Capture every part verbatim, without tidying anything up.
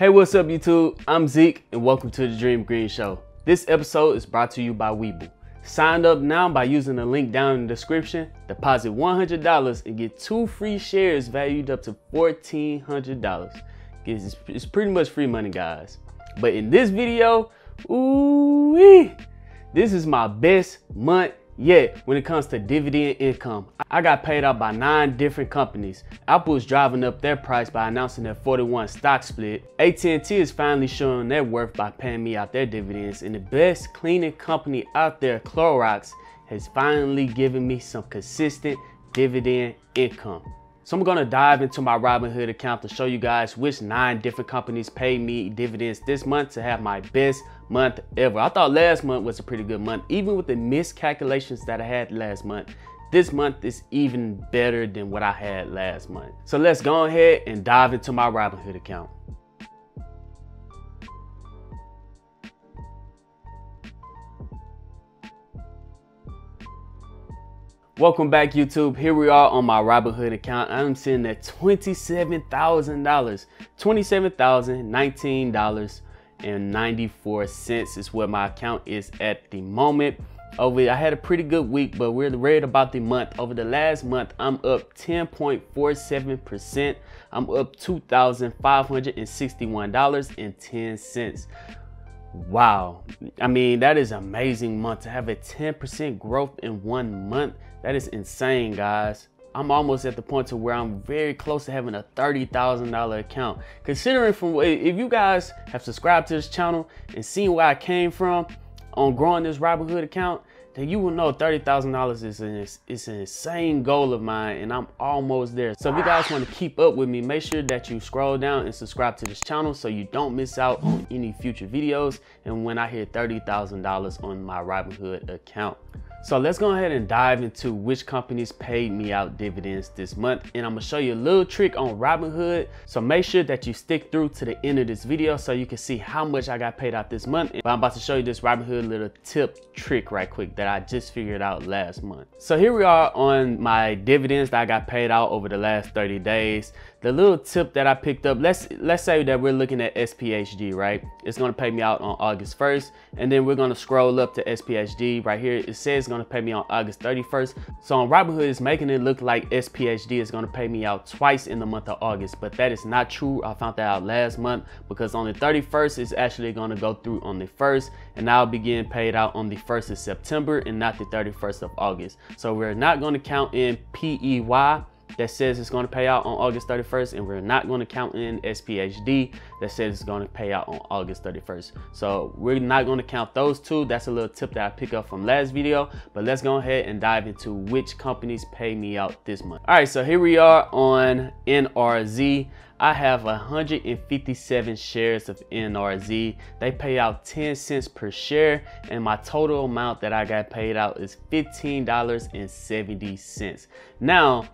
Hey, what's up YouTube? I'm Zeke and welcome to The Dream Green Show. This episode is brought to you by Webull. Sign up now by using the link down in the description, deposit one hundred dollars and get two free shares valued up to fourteen hundred dollars. It's pretty much free money, guys. But in this video, ooh-wee, this is my best month yet when it comes to dividend income. I got paid out by nine different companies. Apple's driving up their price by announcing their forty-one stock split. A T and T is finally showing their worth by paying me out their dividends. And the best cleaning company out there, Clorox, has finally given me some consistent dividend income. So I'm gonna dive into my Robinhood account to show you guys which nine different companies paid me dividends this month to have my best month ever. I thought last month was a pretty good month. Even with the miscalculations that I had last month, this month is even better than what I had last month. So let's go ahead and dive into my Robinhood account. Welcome back YouTube. Here we are on my Robinhood account. I'm sitting at twenty-seven thousand dollars. twenty-seven thousand nineteen dollars and ninety-four cents is what my account is at the moment. Over, I had a pretty good week, but we're right about the month. Over the last month, I'm up ten point four seven percent. I'm up two thousand five hundred sixty-one dollars and ten cents. Wow, I mean, that is an amazing month to have a ten percent growth in one month. That is insane, guys. I'm almost at the point to where I'm very close to having a thirty thousand dollar account. Considering from if you guys have subscribed to this channel and seen where I came from on growing this Robinhood account, then you will know thirty thousand dollars is an, it's an insane goal of mine, and I'm almost there. So if you guys want to keep up with me, make sure that you scroll down and subscribe to this channel so you don't miss out on any future videos and when I hit thirty thousand dollars on my Robinhood account. So let's go ahead and dive into which companies paid me out dividends this month, and I'm gonna show you a little trick on Robinhood. So make sure that you stick through to the end of this video so you can see how much I got paid out this month. But I'm about to show you this Robinhood little tip trick right quick that I just figured out last month. So here we are on my dividends that I got paid out over the last thirty days. The little tip that I picked up, let's let's say that we're looking at S P H D, right? It's gonna pay me out on August first, and then we're gonna scroll up to S P H D right here. It says gonna pay me on August thirty-first. So on Robinhood, it's making it look like S P H D is gonna pay me out twice in the month of August, but that is not true. I found that out last month, because on the thirty-first, it's actually gonna go through on the first, and I'll be getting paid out on the first of September and not the thirty-first of August. So we're not gonna count in P E Y that says it's gonna pay out on August thirty-first, and we're not gonna count in S P H D that says it's gonna pay out on August thirty-first. So we're not gonna count those two. That's a little tip that I picked up from last video, but let's go ahead and dive into which companies pay me out this month. All right, so here we are on N R Z. I have one hundred fifty-seven shares of N R Z. They pay out ten cents per share, and my total amount that I got paid out is fifteen dollars and seventy cents. Now,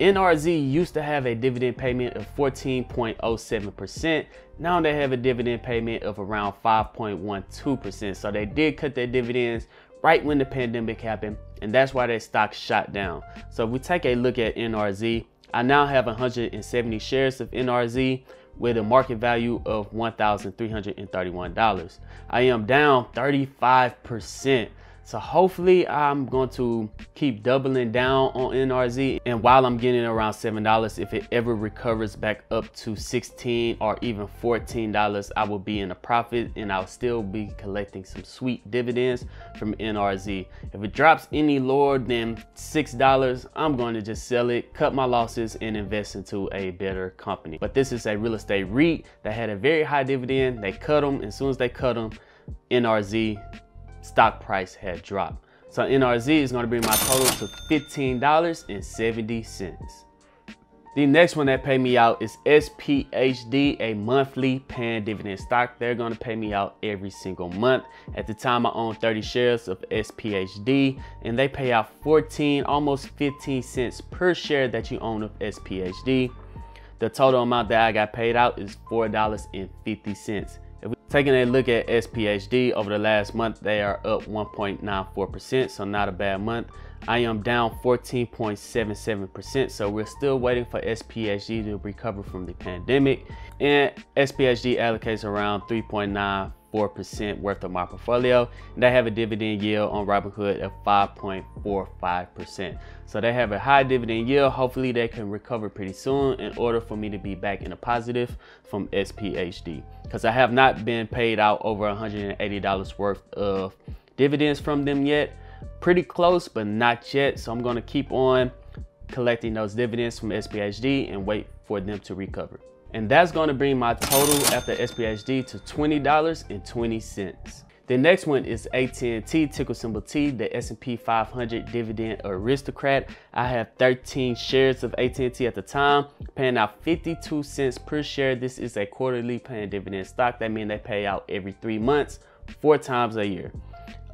N R Z used to have a dividend payment of fourteen point oh seven percent. Now they have a dividend payment of around five point one two percent. So they did cut their dividends right when the pandemic happened, and that's why their stock shot down. So if we take a look at N R Z, I now have one hundred seventy shares of N R Z with a market value of one thousand three hundred thirty-one dollars. I am down thirty-five percent. So hopefully I'm going to keep doubling down on N R Z, and while I'm getting around seven dollars, if it ever recovers back up to sixteen dollars or even fourteen dollars, I will be in a profit, and I'll still be collecting some sweet dividends from N R Z. If it drops any lower than six dollars, I'm going to just sell it, cut my losses, and invest into a better company. But this is a real estate REIT that had a very high dividend. They cut them. As soon as they cut them, N R Z stock price had dropped. So N R Z is gonna bring my total to fifteen dollars and seventy cents. The next one that paid me out is S P H D, a monthly paying dividend stock. They're gonna pay me out every single month. At the time, I own thirty shares of S P H D, and they pay out fourteen, almost fifteen cents per share that you own of S P H D. The total amount that I got paid out is four dollars and fifty cents. Taking a look at S P H D over the last month, they are up one point nine four percent, so not a bad month. I am down fourteen point seven seven percent, so we're still waiting for S P H D to recover from the pandemic, and S P H D allocates around three point nine four percent worth of my portfolio, and they have a dividend yield on Robinhood of five point four five percent. So they have a high dividend yield. Hopefully they can recover pretty soon in order for me to be back in a positive from S P H D, because I have not been paid out over one hundred eighty dollars worth of dividends from them yet. Pretty close, but not yet. So I'm going to keep on collecting those dividends from S P H D and wait for them to recover. And that's going to bring my total after S P H D to twenty dollars and twenty cents. The next one is A T and T, ticker symbol T, the S and P five hundred dividend aristocrat. I have thirteen shares of A T and T at the time, paying out fifty-two cents per share. This is a quarterly paying dividend stock. That means they pay out every three months, four times a year.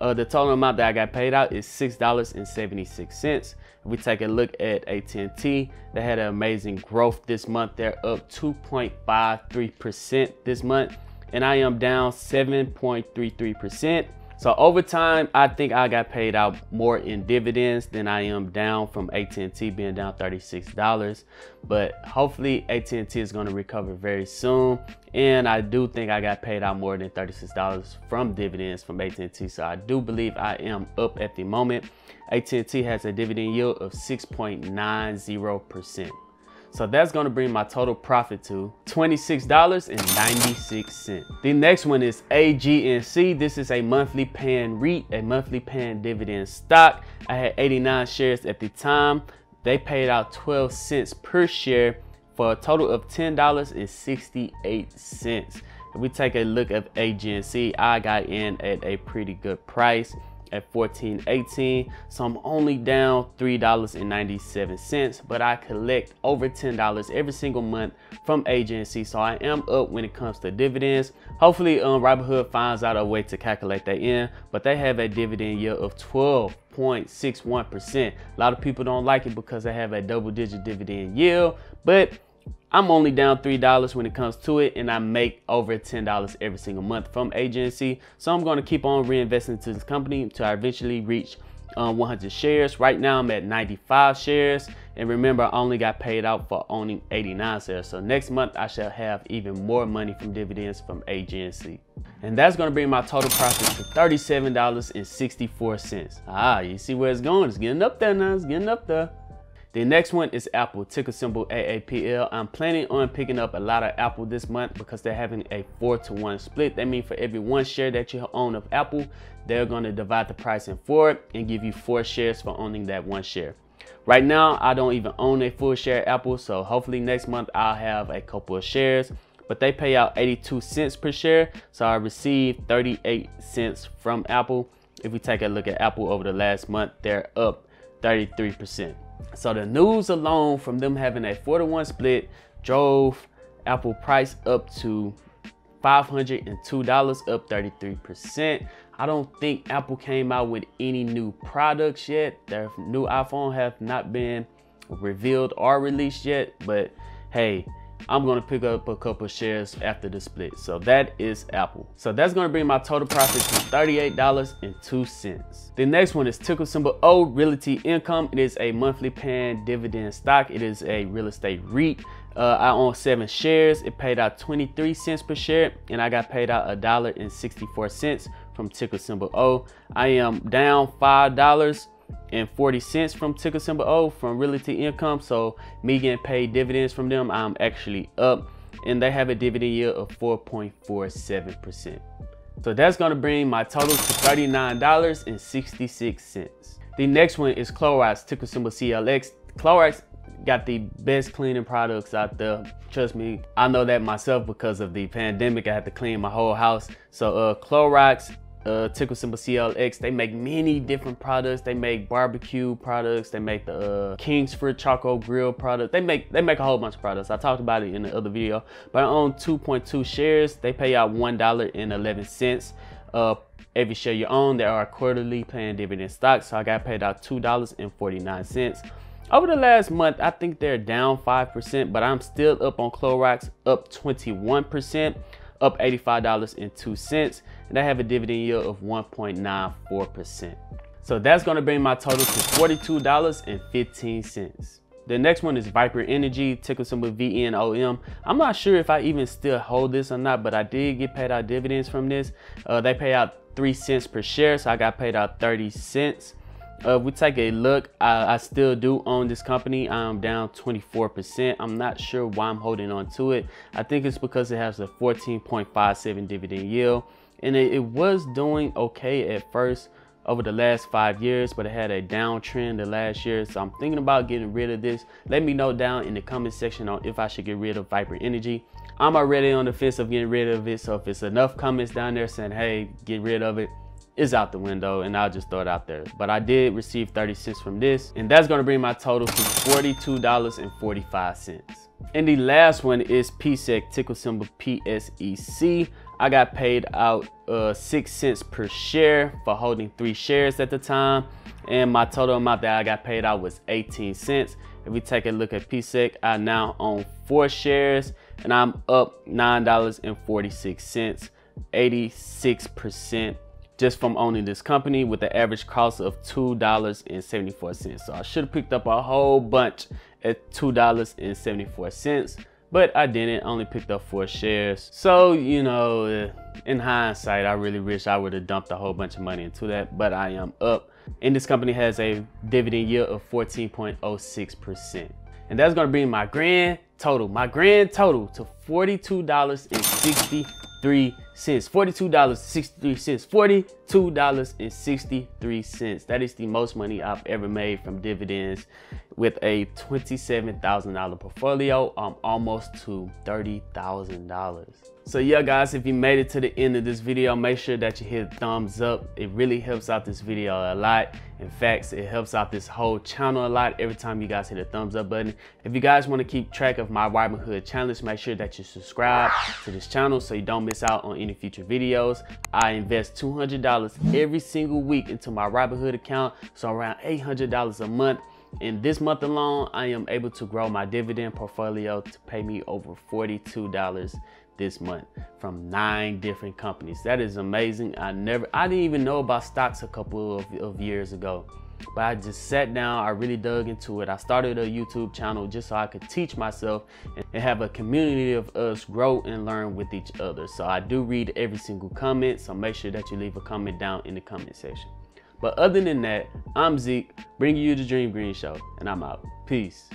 Uh, the total amount that I got paid out is six dollars and seventy-six cents. If we take a look at A T and T, they had an amazing growth this month. They're up two point five three percent this month, and I am down seven point three three percent. So over time, I think I got paid out more in dividends than I am down from A T and T being down thirty-six dollars. But hopefully A T and T is going to recover very soon. And I do think I got paid out more than thirty-six dollars from dividends from A T and T. So I do believe I am up at the moment. A T and T has a dividend yield of six point nine zero percent. So that's going to bring my total profit to twenty-six dollars and ninety-six cents. The next one is A G N C. This is a monthly paying REIT, a monthly paying dividend stock. I had eighty-nine shares at the time. They paid out twelve cents per share for a total of ten dollars and sixty-eight cents. If we take a look at A G N C, I got in at a pretty good price at fourteen eighteen, so I'm only down three dollars and ninety-seven cents, but I collect over ten dollars every single month from A G N C, so I am up when it comes to dividends. Hopefully um, Robinhood finds out a way to calculate that in, but they have a dividend yield of twelve point six one percent. A lot of people don't like it because they have a double digit dividend yield, but I'm only down three dollars when it comes to it, and I make over ten dollars every single month from A G N C. So I'm going to keep on reinvesting into this company until I eventually reach um, one hundred shares. Right now I'm at ninety-five shares, and remember I only got paid out for owning eighty-nine shares. So next month I shall have even more money from dividends from A G N C. And that's going to bring my total profit to thirty-seven dollars and sixty-four cents. Ah, you see where it's going. It's getting up there now. It's getting up there. The next one is Apple, ticker symbol A A P L. I'm planning on picking up a lot of Apple this month because they're having a four to one split. That means for every one share that you own of Apple, they're going to divide the price in four and give you four shares for owning that one share. Right now, I don't even own a full share of Apple, so hopefully next month I'll have a couple of shares. But they pay out eighty-two cents per share, so I received thirty-eight cents from Apple. If we take a look at Apple over the last month, they're up thirty-three percent. So the news alone from them having a four to one split drove Apple price up to five hundred two dollars, up thirty-three percent. I don't think Apple came out with any new products yet. Their new iPhone have not been revealed or released yet, but hey, I'm going to pick up a couple shares after the split. So that is Apple. So that's going to bring my total profit to thirty-eight dollars and two cents. The next one is ticker symbol O, Realty Income. It is a monthly paying dividend stock. It is a real estate REIT. Uh, I own seven shares. It paid out twenty-three cents per share, and I got paid out one dollar and sixty-four cents from ticker symbol O. I am down five dollars and forty cents from ticker symbol O from Realty Income. So me getting paid dividends from them, I'm actually up, and they have a dividend yield of four point four seven percent. So that's going to bring my total to thirty-nine dollars and sixty-six cents. The next one is Clorox, ticker symbol C L X. Clorox got the best cleaning products out there. Trust me, I know that myself because of the pandemic. I had to clean my whole house. So uh, Clorox, Uh, ticker symbol C L X, they make many different products. They make barbecue products, they make the uh, Kingsford charcoal grill product. They make they make a whole bunch of products. I talked about it in the other video, but I own two point two shares. They pay out one dollar and eleven cents uh, every share you own. They are quarterly paying dividend stocks, so I got paid out two dollars and forty-nine cents. Over the last month, I think they're down five percent, but I'm still up on Clorox, up twenty-one percent, up eighty-five dollars and two cents, and they have a dividend yield of one point nine four percent. So that's gonna bring my total to forty-two dollars and fifteen cents. The next one is Viper Energy, ticker symbol V N O M. I'm not sure if I even still hold this or not, but I did get paid out dividends from this. Uh, they pay out three cents per share, so I got paid out thirty cents. Uh, if we take a look, I, I still do own this company. I'm down twenty-four percent. I'm not sure why I'm holding on to it. I think it's because it has a fourteen point five seven dividend yield, and it, it was doing okay at first over the last five years, but it had a downtrend the last year. So I'm thinking about getting rid of this. Let me know down in the comment section on if I should get rid of Viper Energy. I'm already on the fence of getting rid of it. So if it's enough comments down there saying, hey, get rid of it, it's out the window and I'll just throw it out there. But I did receive thirty cents from this, and that's gonna bring my total to forty-two dollars and forty-five cents. And the last one is P S E C, ticker symbol P S E C. I got paid out uh, six cents per share for holding three shares at the time, and my total amount that I got paid out was eighteen cents. If we take a look at P S E C, I now own four shares, and I'm up nine dollars and forty-six cents, eighty-six percent just from owning this company, with the average cost of two dollars and seventy-four cents. So I should have picked up a whole bunch at two dollars and seventy-four cents. But I didn't, only picked up four shares. So, you know, in hindsight, I really wish I would have dumped a whole bunch of money into that, but I am up. And this company has a dividend yield of fourteen point zero six percent. And that's gonna bring my grand total, my grand total to forty-two dollars and sixty-three cents, forty-two dollars and sixty-three cents, forty-two dollars and sixty-three cents. That is the most money I've ever made from dividends. With a twenty-seven thousand dollar portfolio, I'm almost to thirty thousand dollars. So yeah, guys, if you made it to the end of this video, make sure that you hit thumbs up. It really helps out this video a lot. In fact, it helps out this whole channel a lot every time you guys hit a thumbs up button. If you guys want to keep track of my Robinhood challenge, make sure that you subscribe to this channel so you don't miss out on any future videos. I invest two hundred dollars every single week into my Robinhood account, so around eight hundred dollars a month. In this month alone, I am able to grow my dividend portfolio to pay me over forty-two dollars this month from nine different companies. That is amazing. I never, I didn't even know about stocks a couple of, of years ago, but I just sat down, I really dug into it. I started a YouTube channel just so I could teach myself and have a community of us grow and learn with each other. So I do read every single comment, so make sure that you leave a comment down in the comment section. But other than that, I'm Zeke, bringing you the Dream Green Show, and I'm out. Peace.